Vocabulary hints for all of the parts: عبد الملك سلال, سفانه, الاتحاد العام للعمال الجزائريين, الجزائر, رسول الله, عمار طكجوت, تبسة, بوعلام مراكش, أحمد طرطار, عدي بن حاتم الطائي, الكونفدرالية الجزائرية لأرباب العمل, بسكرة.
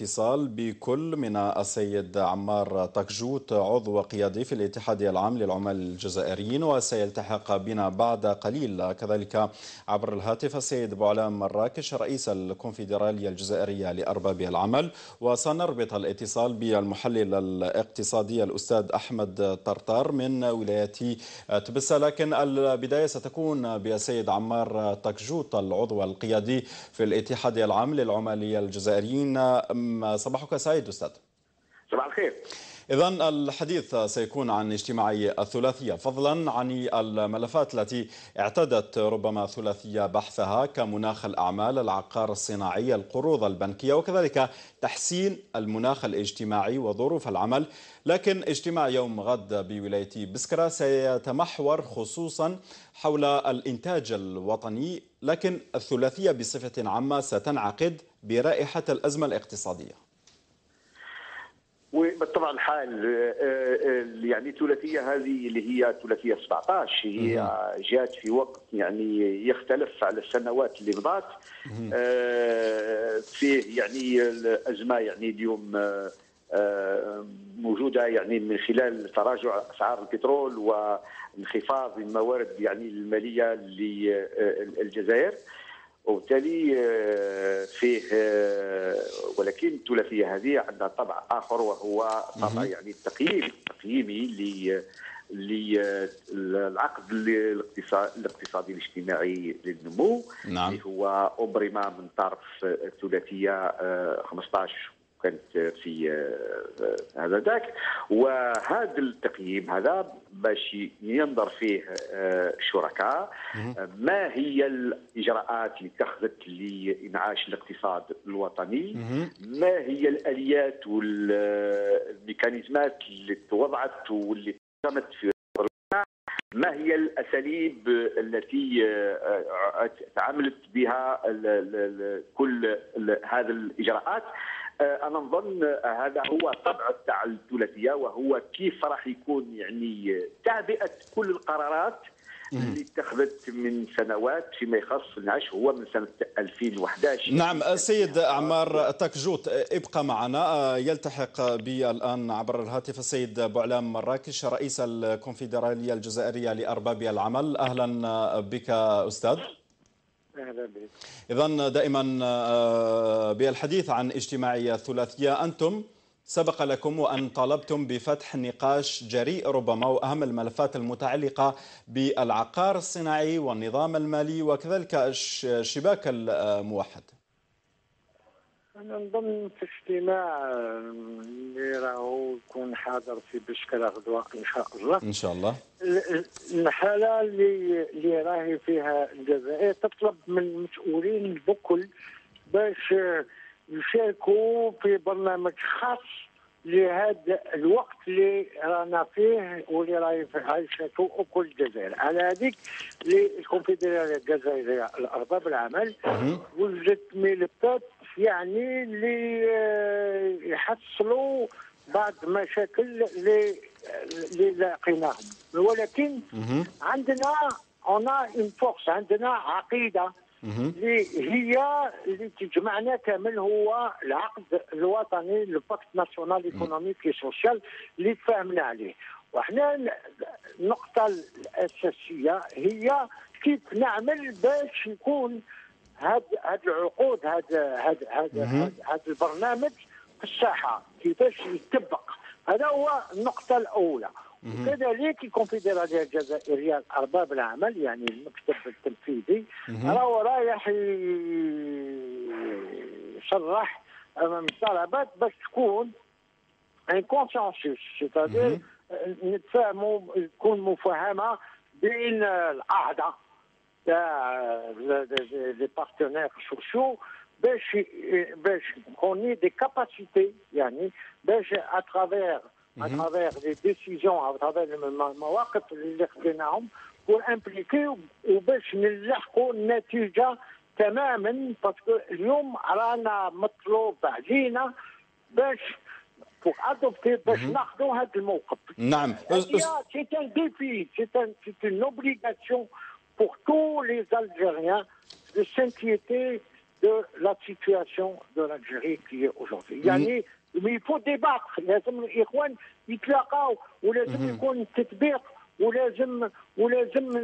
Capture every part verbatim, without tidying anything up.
اتصال بكل من السيد عمار طكجوت عضو قيادي في الاتحاد العام للعمال الجزائريين، وسيلتحق بنا بعد قليل. كذلك عبر الهاتف السيد بوعلام مراكش رئيس الكونفدرالية الجزائرية لأرباب العمل، وسنربط الاتصال بالمحلل الاقتصادي الأستاذ أحمد طرطار من ولاية تبسة. لكن البداية ستكون بالسيد عمار طكجوت العضو القيادي في الاتحاد العام للعمال الجزائريين. صباحك سعيد أستاذ. صباح الخير. إذن الحديث سيكون عن اجتماعي الثلاثية، فضلا عن الملفات التي اعتدت ربما ثلاثية بحثها كمناخ الأعمال، العقار الصناعي، القروض البنكية، وكذلك تحسين المناخ الاجتماعي وظروف العمل. لكن اجتماع يوم غد بولاية بسكرة سيتمحور خصوصا حول الإنتاج الوطني، لكن الثلاثية بصفة عامة ستنعقد برائحة الأزمة الاقتصادية. وبالطبع الحال يعني الثلاثية هذه اللي هي ثلاثية سبعطاش هي جات في وقت يعني يختلف على السنوات اللي مضات، فيه يعني الأزمة يعني اليوم موجودة يعني من خلال تراجع أسعار البترول وانخفاض الموارد يعني المالية للجزائر، وبالتالي فيه ولكن الثلاثيه هذه عندها طبع اخر، وهو طبع يعني التقييم التقييمي للعقد الاقتصادي الاجتماعي للنمو، نعم. اللي هو ابرم من طرف الثلاثيه خمسطاش كانت في هذا ذاك، وهذا التقييم هذا باش ينظر فيه الشركاء ما هي الاجراءات اللي اتخذت لانعاش الاقتصاد الوطني، ما هي الاليات والميكانيزمات اللي توضعت واللي تمت في، ما هي الاساليب التي تعاملت بها كل هذه الاجراءات. أنا نظن هذا هو طبع تاع الثلاثية، وهو كيف راح يكون يعني تعبئة كل القرارات اللي اتخذت من سنوات فيما يخص النعش هو من سنة ألفين وأحد عشر. نعم السيد عمار طكجوت ابقى معنا. يلتحق بي الآن عبر الهاتف السيد بوعلام مراكش رئيس الكونفدرالية الجزائرية لأرباب العمل. أهلا بك أستاذ. إذن دائما بالحديث عن اجتماعية الثلاثية، أنتم سبق لكم وأن طلبتم بفتح نقاش جريء ربما وأهم الملفات المتعلقة بالعقار الصناعي والنظام المالي وكذلك الشباك الموحد. أنا نظن في اجتماع اللي راهو يكون حاضر في بسكرة غدوة إن شاء الله. إن شاء الله. الحالة اللي اللي راهي فيها الجزائر تطلب من المسؤولين البكل باش يشاركوا في برنامج خاص لهذا الوقت اللي رانا فيه واللي راهي عايشته كل الجزائر. على هذيك الكونفدرالية الجزائرية لأرباب العمل وجدت ملفات يعني اللي يحصلوا بعض مشاكل اللي اللي لاقيناهم، ولكن عندنا انا اون فورس، عندنا عقيده اللي هي اللي تجمعنا كامل، هو العقد الوطني الباكت ناسيونال ايكونوميك وسوسيال اللي تفاهمنا عليه. وحنا النقطه الاساسيه هي كيف نعمل باش يكون هاد هاد العقود هاد هاد هاد, هاد, هاد البرنامج في الساحه كيفاش يتطبق، هذا هو النقطه الاولى. وكذلك الكونفدراليه الجزائريه لارباب العمل يعني المكتب التنفيذي راهو رايح يشرح امام الطلبات باش تكون ان كونسنسوس، سيتادير نتفاهموا تكون مفاهمه بين الاعضاء تاع لي بارتنير سوسيو باش باش كوني دي كاباسيتي يعني باش اترافير اترافير لي ديسيزيون اترافير المواقف اللي خديناهم كون امبليكي وباش نلحقوا النتيجه تماما. باسكو اليوم رانا مطلوب علينا باش باش ناخذوا هذا الموقف. نعم سي ان ديفي، سي ان اوبليغاسيون pour tous les Algériens de s'inquiéter de la situation de l'Algérie qui est aujourd'hui. يعني يفو ديباق، لازم الإخوان يتلاقاو ولازم يكون التطبيق ولازم ولازم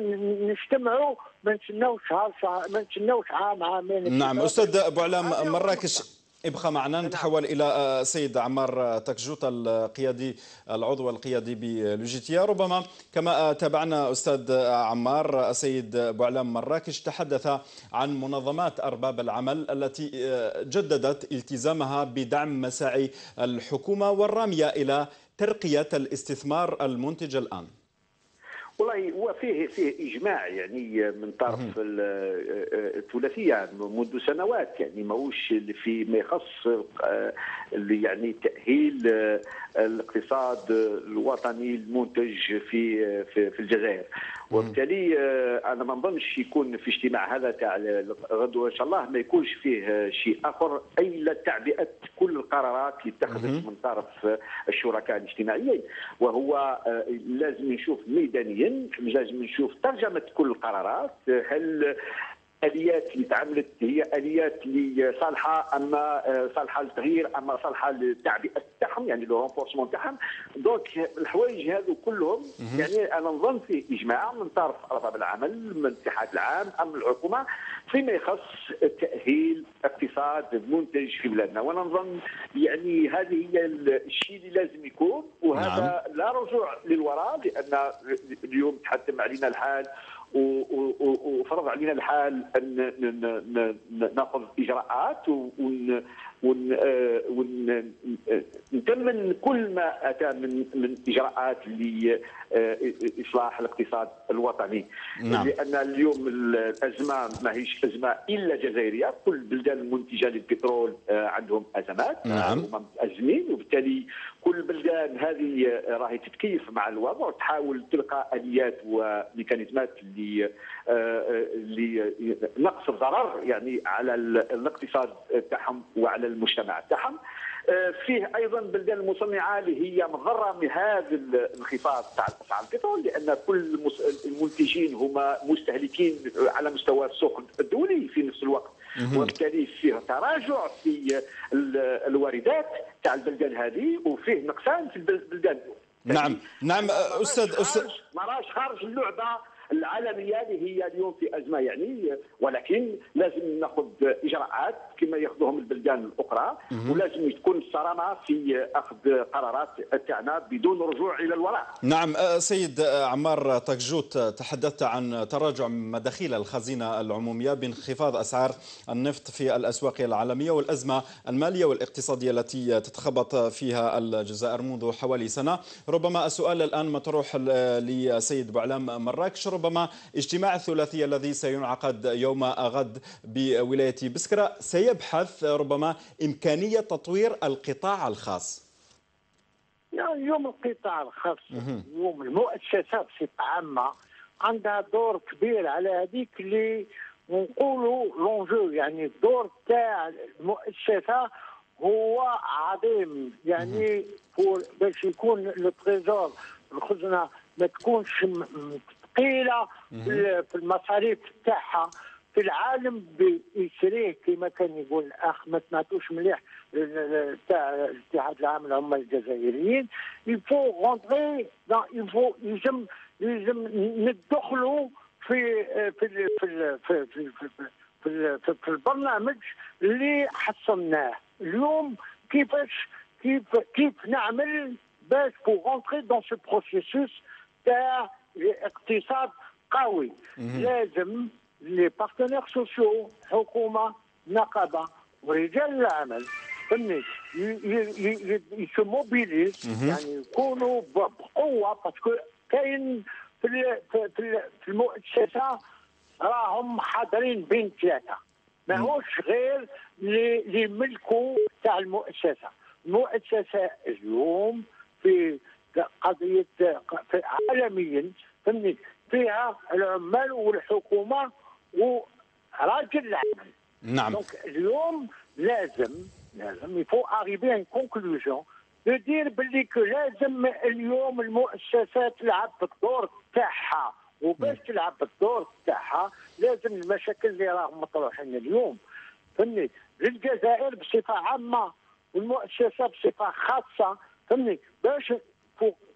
نجتمعوا، ما نتسناوش شهر شهر ما نتسناوش عام عامين. نعم أستاذ بوعلام مراكش، ابقى معنا. نتحول الى سيد عمار تكجوطة القيادي العضو القيادي بلوجيتيا. ربما كما تابعنا استاذ عمار، السيد بوعلام مراكش تحدث عن منظمات ارباب العمل التي جددت التزامها بدعم مساعي الحكومه والراميه الى ترقيه الاستثمار المنتج الان. والله وفيه فيه اجماع يعني من طرف الثلاثيه منذ سنوات، يعني ماهوش فيما يخص يعني تاهيل الاقتصاد الوطني المنتج في في, في الجزائر. وبالتالي انا ما نظنش يكون في اجتماع هذا تاع غدوه ان شاء الله ما يكونش فيه شيء اخر الا تعبئه كل القرارات اللي اتخذت من طرف الشركاء الاجتماعيين، وهو لازم نشوف ميدانيا، لازم نشوف ترجمه كل القرارات. هل الاليات اللي تعملت هي اليات اللي صالحه اما صالحه للتغيير اما صالحه للتعبئه تاعهم، يعني لو رونفورسمون تاعهم. دونك الحوايج هذو كلهم يعني انا نظن فيه اجماع من طرف ارباب العمل، من الاتحاد العام ام الحكومه، فيما يخص تاهيل اقتصاد منتج في بلادنا. وانا نظن يعني هذه هي الشيء اللي لازم يكون، وهذا نعم. لا رجوع للوراء، لان اليوم تحتم علينا الحال وفرض علينا الحال ان ناخذ اجراءات ون ونتمن كل ما اتى من من اجراءات لاصلاح الاقتصاد الوطني. نعم. لان اليوم الازمه ماهيش ازمه الا جزائريه، كل البلدان المنتجه للبترول عندهم ازمات، نعم هم متازمين، وبالتالي كل البلدان هذه راهي تتكيف مع الوضع وتحاول تلقى اليات وميكانيزمات اللي اللي نقص الضرر يعني على الاقتصاد تاعهم وعلى المجتمع تاعهم. فيه ايضا بلدان المصنعه اللي هي مضره من هذا الانخفاض تاع اسعار البترول، لان كل المنتجين هما مستهلكين على مستوى السوق الدولي في نفس الوقت، وبالتالي فيه تراجع في الواردات تاع البلدان هذه، وفيه نقصان في البلدان. نعم نعم استاذ استاذ مراش خارج اللعبه العالميه اللي هي اليوم في ازمه يعني، ولكن لازم ناخذ اجراءات كما ياخذوهم البلدان الاخرى، ولازم تكون الصرامه في اخذ قرارات تاعنا بدون رجوع الى الوراء. نعم سيد عمار تكجوت، تحدثت عن تراجع مداخيل الخزينه العموميه بانخفاض اسعار النفط في الاسواق العالميه والازمه الماليه والاقتصاديه التي تتخبط فيها الجزائر منذ حوالي سنه. ربما السؤال الان مطروح لسيد بوعلام مراكش، ربما اجتماع الثلاثي الذي سينعقد يوم غد بولاية بسكرة سيبحث ربما إمكانية تطوير القطاع الخاص. يعني يوم القطاع الخاص، يوم المؤسسات بصفة عامة عندها دور كبير على هذيك اللي نقولوا لونجو، يعني الدور تاع المؤسسة هو عظيم، يعني باش يكون التريزور الخزنة ما تكونش قيلة في المصاريف تاعها. في العالم بيشريه كما كان يقول الاخ ما سمعتوش مليح تاع الاتحاد العام للعمال الجزائريين، يفو غونتري يفو يجم يجم ندخلوا في في في في في في البرنامج اللي حصلناه اليوم، كيفاش كيف كيف نعمل باش فو غونتري دون سو بروسيسوس تاع اقتصاد قوي. لازم لي بارتنير سوسيو، حكومه نقابه ورجال العمل، فهمني يسو موبيليز، يعني يكونوا بقوه، باسكو كاين في في المؤسسه راهم حاضرين بين ثلاثه، ماهوش غير اللي ملكوا تاع المؤسسه. المؤسسه اليوم في قضيه عالميا فهمني فيها العمال والحكومه وراجل العمل. نعم. دونك اليوم لازم لازم يفو اريبي ان كونكلوجون تدير باللي لازم اليوم المؤسسات تلعب الدور تاعها، وباش تلعب الدور تاعها لازم المشاكل اللي راهم مطروحين اليوم فهمني، للجزائر بصفه عامه والمؤسسه بصفه خاصه فهمني، باش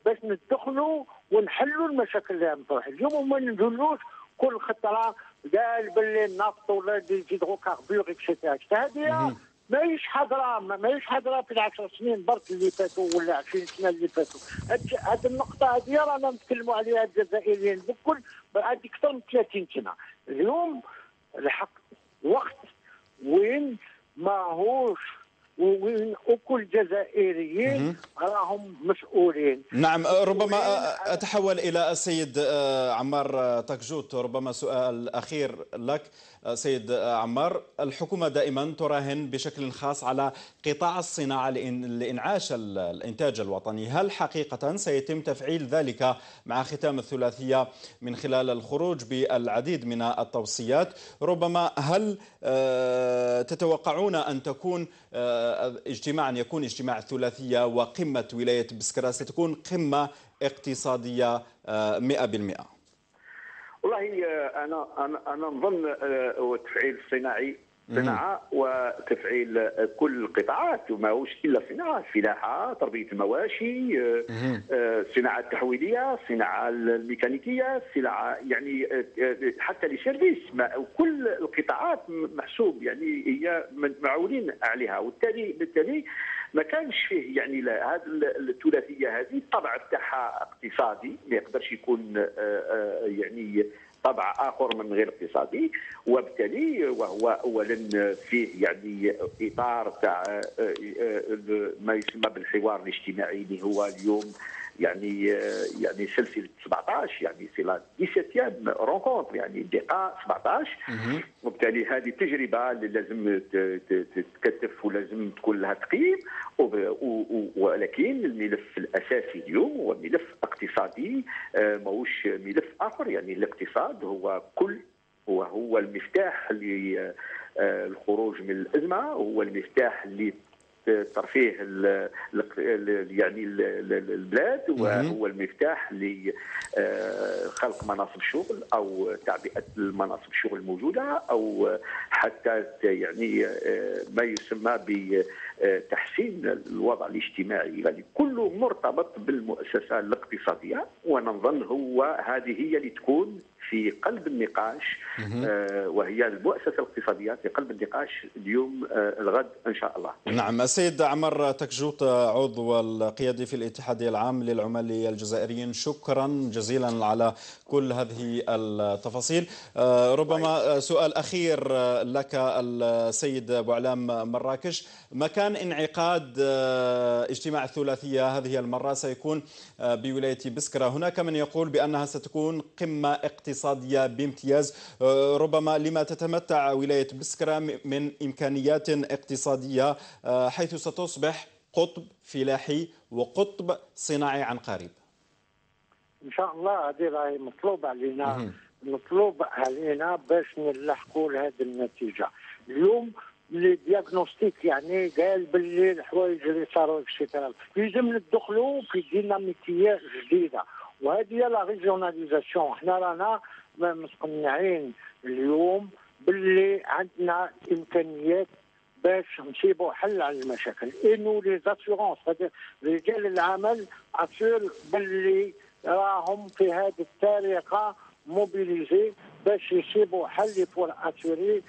باش ندخلوا ونحلوا المشاكل اللي عم تروح اليوم. وما ندلوش كل خطره قال باللي النفط ولا الهيدروكاربور اكسترا، هذه ماهيش حاضره ماهيش حاضره في العشر سنين برك اللي فاتوا ولا عشرين سنه اللي فاتوا. هذه النقطه هذه رانا نتكلموا عليها الجزائريين بكل بعد اكثر من ثلاثين سنه. اليوم الحق وقت وين ماهوش وين وكل جزائريين راهم مسؤولين. نعم، ربما أتحول إلى السيد عمار تكجوت، ربما سؤال أخير لك سيد عمار. الحكومة دائما تراهن بشكل خاص على قطاع الصناعة لإنعاش الإنتاج الوطني، هل حقيقة سيتم تفعيل ذلك مع ختام الثلاثية من خلال الخروج بالعديد من التوصيات؟ ربما هل تتوقعون أن تكون اجتماعا يكون اجتماع الثلاثية وقمة ولاية بسكرة ستكون قمة اقتصادية مئة بالمئة؟ والله انا انا انا نظن التفعيل الصناعي صناعه وتفعيل كل القطاعات، ماهوش الا صناعه، الفلاحه، تربيه المواشي، الصناعه التحويليه، الصناعه الميكانيكيه، الصناعه يعني حتى لي سيرفيس، كل القطاعات محسوب يعني هي معولين عليها، وبالتالي بالتالي ما كانش فيه يعني هذه الثلاثيه هذه الطبع تاعها اقتصادي، ما يقدرش يكون يعني طبع اخر من غير اقتصادي، وبالتالي وهو اولا فيه يعني اطار تاع ما يسمى بالحوار الاجتماعي اللي هو اليوم يعني يعني سلسله سبعطاش يعني سي لا ديسيتيام رونكونتر يعني دقه سبعطاش. وبالتالي هذه التجربه اللي لازم تتكثف ولازم تكون لها تقييم، ولكن الملف الاساسي اليوم هو ملف اقتصادي، ماهوش ملف اخر. يعني الاقتصاد هو كل وهو المفتاح للخروج من الازمه، هو المفتاح اللي ترفيه يعني البلاد، وهو المفتاح لخلق مناصب شغل او تعبئه المناصب الشغل الموجوده، او حتى يعني ما يسمى بتحسين الوضع الاجتماعي، يعني كله مرتبط بالمؤسسه الاقتصاديه. ونظن هو هذه هي اللي تكون في قلب النقاش، وهي المؤسسه الاقتصاديه في قلب النقاش اليوم الغد ان شاء الله. نعم، السيد عمار تكجوت عضو القيادي في الاتحاد العام للعمال الجزائريين، شكرا جزيلا على كل هذه التفاصيل. ربما سؤال اخير لك السيد بوعلام مراكش، مكان انعقاد اجتماع الثلاثيه هذه المره سيكون بولايه بسكره، هناك من يقول بانها ستكون قمه اقتصاديه اقتصادية بامتياز، ربما لما تتمتع ولاية بسكرة من إمكانيات اقتصادية حيث ستصبح قطب فلاحي وقطب صناعي عن قريب. إن شاء الله هذه راهي مطلوب علينا، مطلوب علينا باش نلحقوا لهذه النتيجة. اليوم لي دياغنوستيك يعني قال باللي الحوايج اللي صاروا لازم ندخلوا في ديناميكية جديدة، وهذه هي لا ريجيوناليزاسيون. حنا رانا مقنعين اليوم باللي عندنا امكانيات باش نصيبوا حل على المشاكل، انه لي زاسيورونس رجال العمل اسور باللي راهم في هذه الطريقه موبيليزي باش يصيبوا حل فور اسوري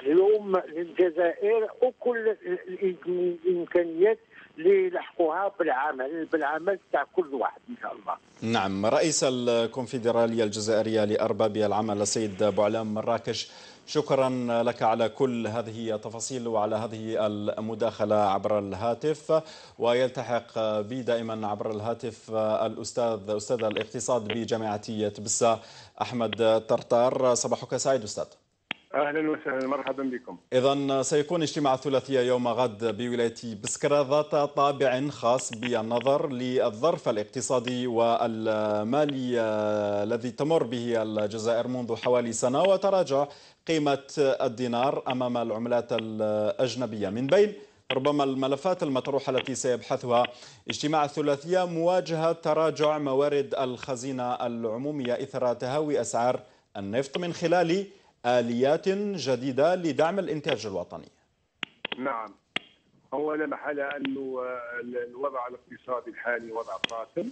اليوم للجزائر وكل الامكانيات اللي يلحقوها بالعمل بالعمل تاع كل واحد ان شاء الله. نعم، رئيس الكونفدرالية الجزائرية لأرباب العمل السيد بوعلام مراكش، شكرا لك على كل هذه التفاصيل وعلى هذه المداخلة عبر الهاتف. ويلتحق بي دائما عبر الهاتف الأستاذ أستاذ الاقتصاد بجامعة تبسة أحمد طرطار. صباحك سعيد أستاذ. اهلا وسهلا، مرحبا بكم. اذا سيكون اجتماع الثلاثيه يوم غد بولايه بسكره ذات طابع خاص بالنظر للظرف الاقتصادي والمالي الذي تمر به الجزائر منذ حوالي سنه، وتراجع قيمه الدينار امام العملات الاجنبيه. من بين ربما الملفات المطروحة التي سيبحثها اجتماع الثلاثيه مواجهه تراجع موارد الخزينه العموميه اثر تهاوي اسعار النفط من خلال آليات جديدة لدعم الإنتاج الوطني. نعم، هو لا محالة أنه الوضع الاقتصادي الحالي وضع قاسم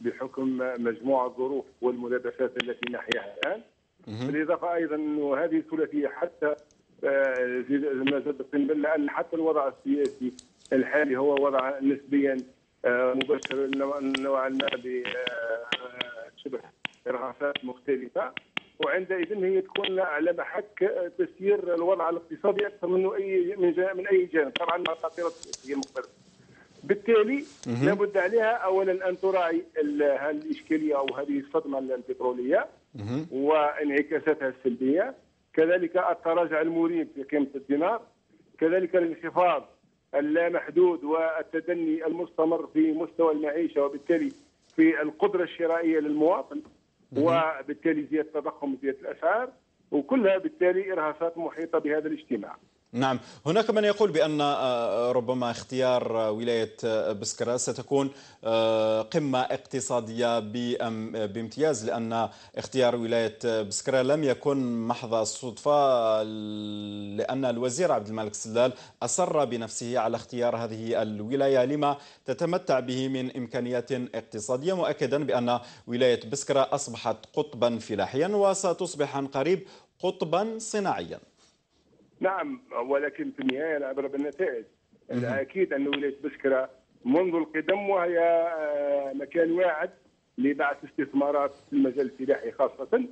بحكم مجموعة الظروف والملابسات التي نحياها الآن. بالإضافة أيضا أنه هذه الثلاثية حتى ما زادت تنبل، لأن حتى الوضع السياسي الحالي هو وضع نسبيا مبشر نوعا ما بشبه إرهاصات مختلفة، وعندئذ هي تكون على محك تسيير الوضع الاقتصادي اكثر من اي من اي جانب، طبعا مع الخطيره السياسيه المختلفه. بالتالي لابد عليها اولا ان تراعي هذه الاشكاليه او هذه الصدمه البتروليه وانعكاساتها السلبيه، كذلك التراجع المريب في قيمه الدينار، كذلك الانخفاض اللامحدود والتدني المستمر في مستوى المعيشه وبالتالي في القدره الشرائيه للمواطن، وبالتالي زيادة التضخم وزيادة الأسعار، وكلها بالتالي إرهاصات محيطة بهذا الاجتماع. نعم، هناك من يقول بأن ربما اختيار ولاية بسكرة ستكون قمة اقتصادية بامتياز، لأن اختيار ولاية بسكرة لم يكن محض صدفة، لأن الوزير عبد الملك سلال أصر بنفسه على اختيار هذه الولاية لما تتمتع به من إمكانيات اقتصادية، مؤكدا بأن ولاية بسكرة أصبحت قطبا فلاحيا وستصبح عن قريب قطبا صناعيا. نعم، ولكن في النهايه نعبر بالنتائج. اكيد ان ولايه بسكره منذ القدم وهي مكان واعد لبعث استثمارات في المجال الفلاحي خاصه،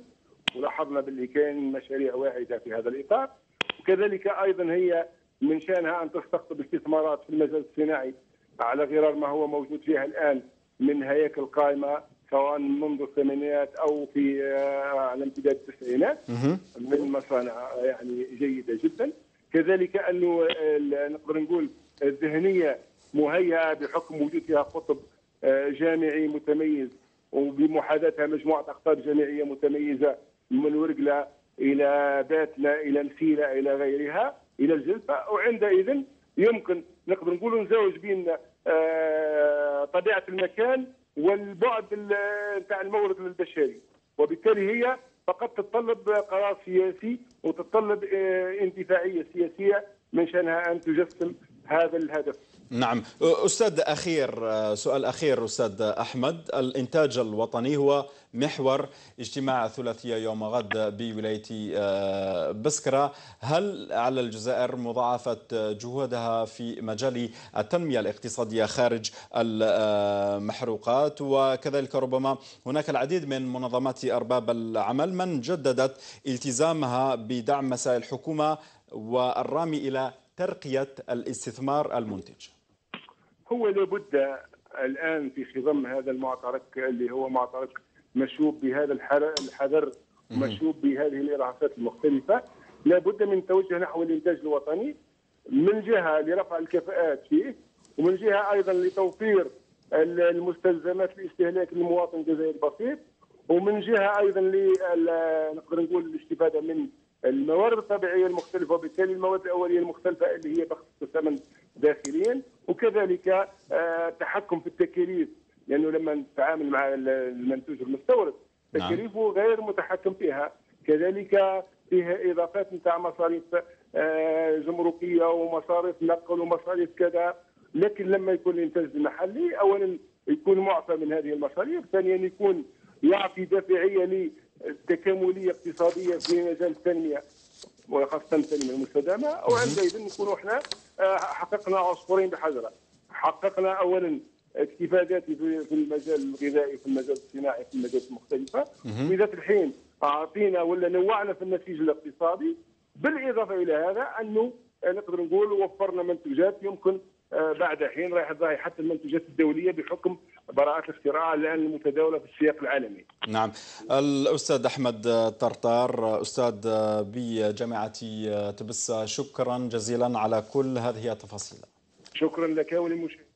ولاحظنا باللي كان مشاريع واعده في هذا الاطار، وكذلك ايضا هي من شانها ان تستقطب استثمارات في المجال الصناعي على غرار ما هو موجود فيها الان من هياكل قائمه سواء منذ الثمانينات او في على امتداد التسعينات من مصانع يعني جيده جدا، كذلك انه نقدر نقول الذهنيه مهيئه بحكم وجود فيها قطب جامعي متميز وبمحاذاتها مجموعه اقطاب جامعيه متميزه من ورقله الى باتنا الى نخيله الى غيرها الى الجلفه، وعندئذ يمكن نقدر نقول نزوج بين طبيعه المكان والبعد نتاع المورد البشري، وبالتالي هي فقط تتطلب قرار سياسي وتتطلب اندفاعيه سياسيه من شانها ان تجسم هذا الهدف. نعم، استاذ اخير سؤال اخير استاذ احمد، الانتاج الوطني هو محور اجتماع الثلاثيه يوم غد بولايه بسكره، هل على الجزائر مضاعفه جهودها في مجال التنميه الاقتصاديه خارج المحروقات؟ وكذلك ربما هناك العديد من منظمات ارباب العمل من جددت التزامها بدعم مسائل الحكومه والرامي الى ترقية الاستثمار المنتج. هو لابد الآن في خضم هذا المعترك اللي هو معترك مشوب بهذا الحذر ومشوب بهذه الإرهاصات المختلفة، لابد من توجه نحو الإنتاج الوطني من جهة لرفع الكفاءات فيه، ومن جهة أيضا لتوفير المستلزمات لاستهلاك المواطن الجزائري البسيط، ومن جهة أيضا نقدر نقول الاستفادة من الموارد الطبيعيه المختلفه وبالتالي المواد الاوليه المختلفه اللي هي تخصص الثمن داخليا، وكذلك التحكم في التكاليف، لانه لما نتعامل مع المنتوج المستورد تكاليفه غير متحكم فيها، كذلك فيها اضافات نتاع مصاريف جمركيه ومصاريف نقل ومصاريف كذا، لكن لما يكون الانتاج المحلي اولا يكون معفى من هذه المصاريف، ثانيا يكون يعطي دافعيه لي تكامليه اقتصاديه في مجال التنميه وخاصه التنميه المستدامه، وعندئذ نكونوا احنا حققنا عصفورين بحجره، حققنا اولا استفادات في المجال الغذائي في المجال الصناعي في المجالات المختلفه، في ذات الحين اعطينا ولا نوعنا في النسيج الاقتصادي، بالاضافه الى هذا انه نقدر نقول وفرنا منتجات يمكن بعد حين رايح تضاهي حتى المنتجات الدوليه بحكم براءات الاختراع الان المتداوله في السياق العالمي. نعم، الاستاذ احمد طرطار استاذ بجامعه تبسة، شكرا جزيلا على كل هذه التفاصيل. شكرا لك وللمشاهدين.